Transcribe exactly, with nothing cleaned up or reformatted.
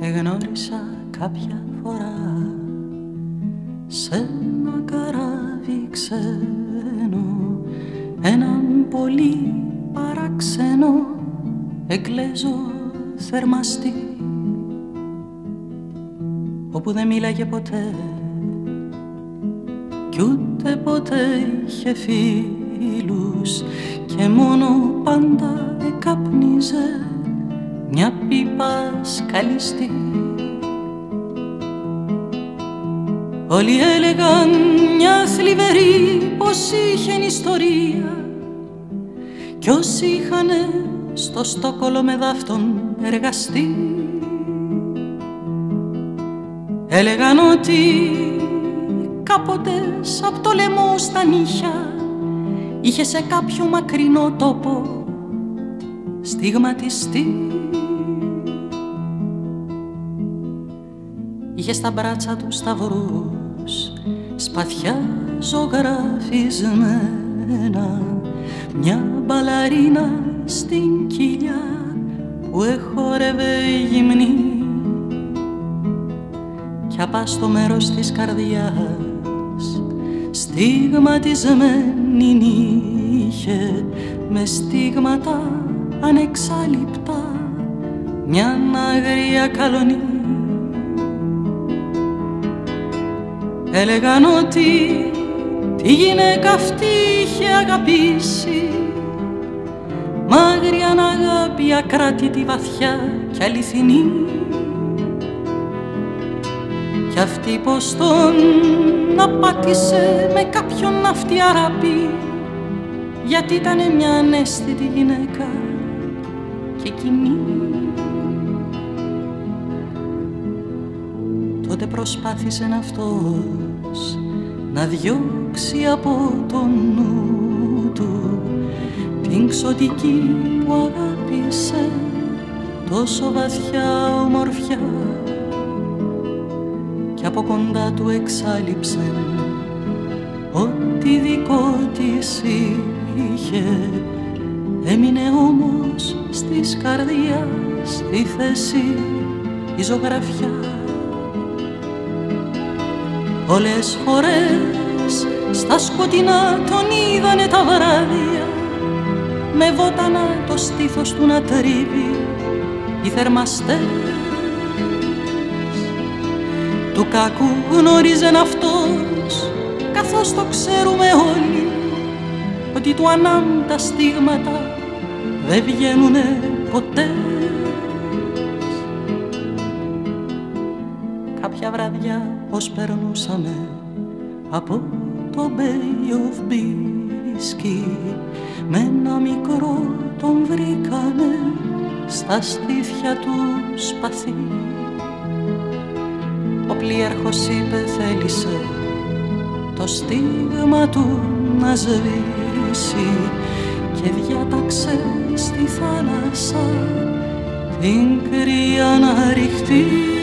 Εγνώρισα κάποια φορά σε ένα καράβι ξένο έναν πολύ παράξενο Εγγλέζο θερμαστή, όπου δεν μίλαγε ποτέ κι ούτε ποτέ είχε φίλους και μόνο πάντα εκαπνίζε μια πίπα σκαλιστή. Όλοι έλεγαν μια θλιβερή πως είχεν ιστορία κι όσοι είχανε στο Στόκολο με δάφτον εργαστεί έλεγαν ότι κάποτε απ' το λαιμό στα νύχια είχε σε κάποιο μακρινό τόπο στιγματιστεί. Είχε στα μπράτσα του σταυρούς σπαθιά ζωγραφισμένα, μια μπαλαρίνα στην κοιλιά που εχόρευε γυμνή, κι απά στο μέρος της καρδιάς στιγματισμένη νύχε με στίγματα ανεξάλειπτα μια άγρια καλονή. Έλεγαν ότι τη γυναίκα αυτή είχε αγαπήσει μ' άγριαν αγάπη ακράτητη, βαθιά κι αληθινή, κι αυτή πως τον απάτησε με κάποιον αυτιαράπη γιατί ήταν μια αναίσθητη γυναίκα και κοινή. Τότε προσπάθησε αυτός να διώξει από τον νου του την ξωτική που αγάπησε τόσο βαθιά ομορφιά, κι από κοντά του εξάλειψε ό,τι δικό της είχε. Έμεινε όμως στις καρδιάς τη θέση η ζωγραφιά. Πολλές φορές στα σκοτεινά τον είδανε τα βράδια με βότανα το στήθος του να τρίβει οι θερμαστές. Του κακού γνώριζεν αυτός, καθώς το ξέρουμε όλοι, ότι του ανάμ τα στίγματα δεν βγαίνουνε ποτέ. Κάποια βραδιά πως περνούσαμε από το Bay of Biscay με ένα μικρό τον βρήκανε στα στήθια του σπαθί. Ο πλοίαρχος είπε θέλησε το στίγμα του να σβήσει και διάταξε στη θάλασσα την κρύα να ρηχτεί.